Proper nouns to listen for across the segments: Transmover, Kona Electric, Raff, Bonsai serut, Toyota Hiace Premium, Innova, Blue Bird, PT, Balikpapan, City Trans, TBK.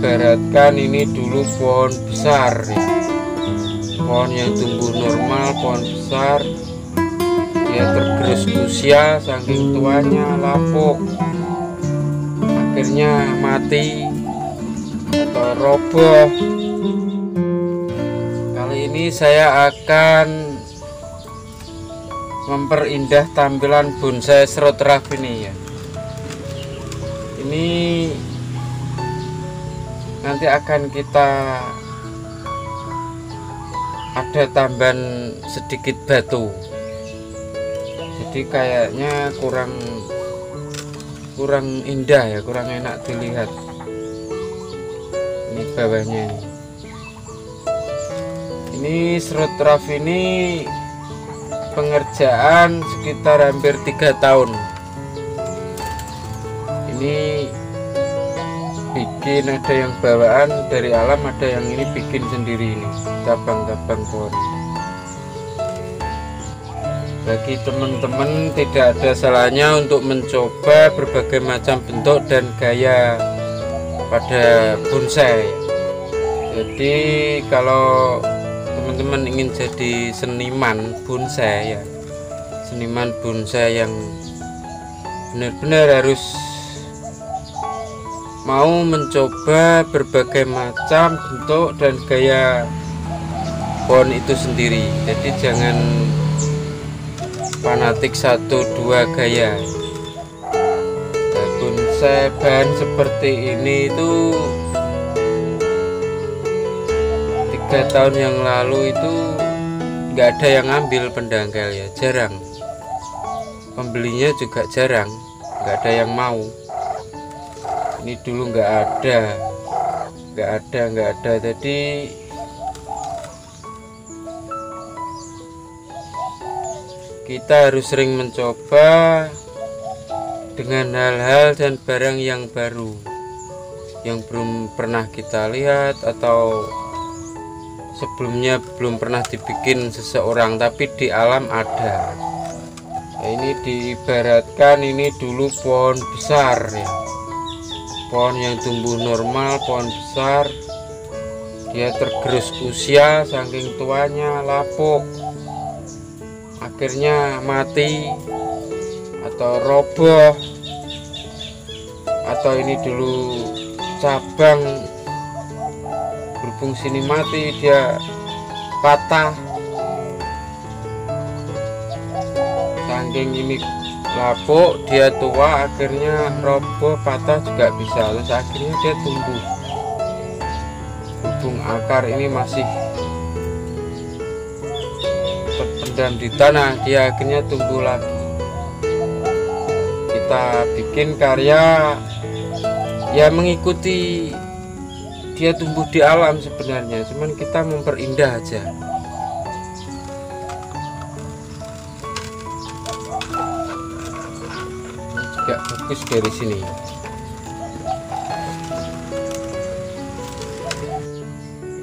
ibaratkan ini dulu pohon besar, pohon yang tumbuh normal, pohon besar, dia tergerus usia saking tuanya, lapuk, akhirnya mati atau roboh. Kali ini saya akan memperindah tampilan bonsai serut Raff ini ya. Ini nanti akan kita ada tambahan sedikit batu, jadi kayaknya kurang indah ya, kurang enak dilihat. Ini bawahnya, ini serut Raff ini pengerjaan sekitar hampir 3 tahun. Ini bikin, ada yang bawaan dari alam, ada yang ini bikin sendiri, ini cabang-cabang pohon. Bagi teman-teman tidak ada salahnya untuk mencoba berbagai macam bentuk dan gaya pada bonsai. Jadi kalau teman-teman ingin jadi seniman bonsai ya, seniman bonsai yang benar-benar harus mau mencoba berbagai macam bentuk dan gaya pohon itu sendiri. Jadi jangan fanatik 1-2 gaya. Bonsai bahan seperti ini itu 3 tahun yang lalu itu nggak ada yang ngambil pendangkal ya, jarang. Pembelinya juga jarang, nggak ada yang mau. Ini dulu nggak ada. Jadi kita harus sering mencoba dengan hal-hal dan barang yang baru, yang belum pernah kita lihat atau sebelumnya belum pernah dibikin seseorang, tapi di alam ada. Nah, ini diibaratkan ini dulu pohon besar ya, pohon yang tumbuh normal, pohon besar, dia tergerus usia saking tuanya, lapuk, akhirnya mati atau roboh, atau ini dulu cabang, berhubung sini mati dia patah saking ini lapuk, dia tua, akhirnya roboh, patah juga bisa. Terus akhirnya dia tumbuh, hubung akar ini masih terpendam di tanah, dia akhirnya tumbuh lagi. Kita bikin karya ya mengikuti dia tumbuh di alam sebenarnya, cuman kita memperindah aja. Fokus dari sini.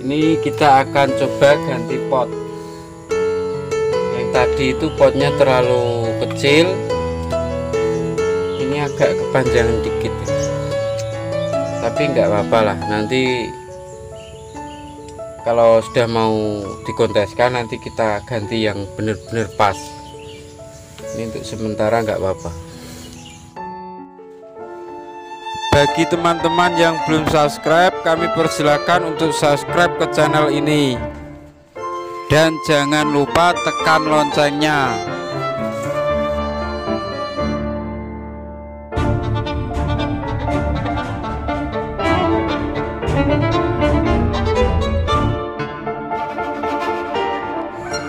Ini kita akan coba ganti pot. Yang tadi itu potnya terlalu kecil, ini agak kepanjangan dikit, tapi nggak apa-apa lah. Nanti kalau sudah mau dikonteskan nanti kita ganti yang benar-benar pas. Ini untuk sementara nggak apa-apa. Bagi teman-teman yang belum subscribe, kami persilakan untuk subscribe ke channel ini. Dan jangan lupa tekan loncengnya.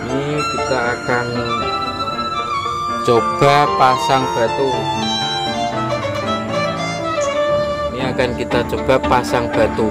Ini kita akan coba pasang batu. Akan kita coba pasang batu.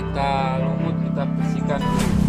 kita lumut, kita bersihkan dulu.